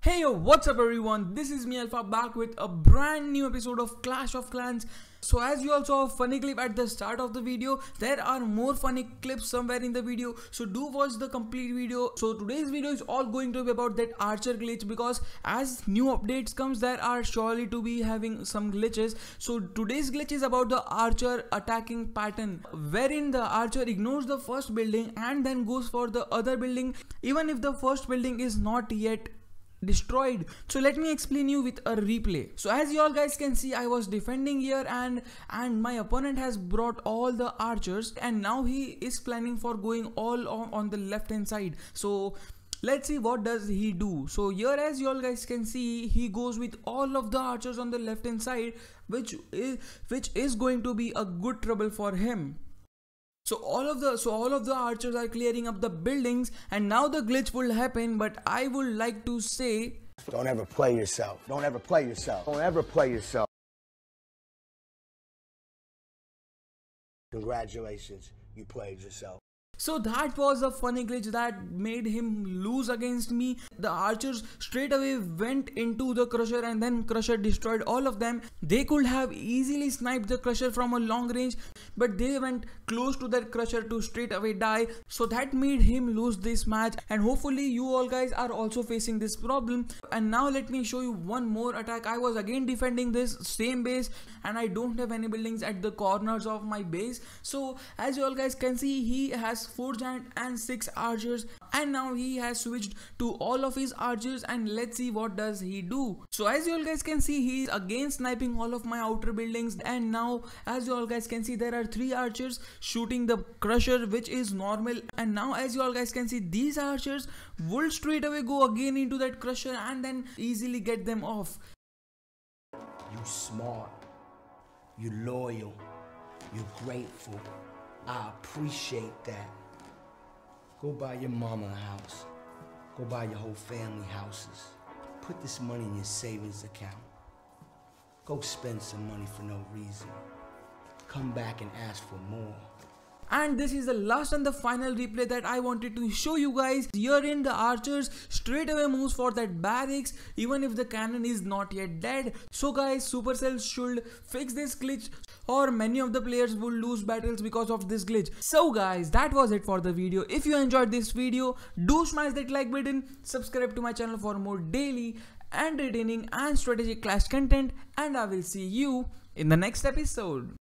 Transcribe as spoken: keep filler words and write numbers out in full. Hey yo, what's up everyone, this is me Alpha back with a brand new episode of Clash of Clans. So as you all saw a funny clip at the start of the video, there are more funny clips somewhere in the video, so do watch the complete video. So today's video is all going to be about that archer glitch, because as new updates comes there are surely to be having some glitches. So today's glitch is about the archer attacking pattern, wherein the archer ignores the first building and then goes for the other building even if the first building is not yet destroyed. So let me explain you with a replay. So as you all guys can see, I was defending here and and my opponent has brought all the archers and now he is planning for going all on, on the left hand side. So let's see what does he do. So here as you all guys can see, he goes with all of the archers on the left hand side, which is which is going to be a good trouble for him. So all of the so all of the archers are clearing up the buildings and now the glitch will happen, but I would like to say, don't ever play yourself. Don't ever play yourself. Don't ever play yourself. Congratulations, you played yourself. So that was a funny glitch that made him lose against me. The archers straight away went into the crusher and then crusher destroyed all of them. They could have easily sniped the crusher from a long range, but they went close to that crusher to straight away die. So that made him lose this match, and hopefully you all guys are also facing this problem. And now let me show you one more attack. I was again defending this same base and I don't have any buildings at the corners of my base. So as you all guys can see, he has four giant and six archers, and now he has switched to all of his archers, and let's see what does he do. So as you all guys can see, he is again sniping all of my outer buildings, and now as you all guys can see, there are three archers shooting the crusher, which is normal. And now as you all guys can see, these archers will straight away go again into that crusher and then easily get them off. You smart, you loyal, you're grateful, I appreciate that. Go buy your mama a house. Go buy your whole family houses. Put this money in your savings account. Go spend some money for no reason. Come back and ask for more. And this is the last and the final replay that I wanted to show you guys. Herein the archers straight away moves for that barracks even if the cannon is not yet dead. So guys, Supercell should fix this glitch or many of the players will lose battles because of this glitch. So guys, that was it for the video. If you enjoyed this video, do smash that like button, subscribe to my channel for more daily, entertaining and strategic Clash content, and I will see you in the next episode.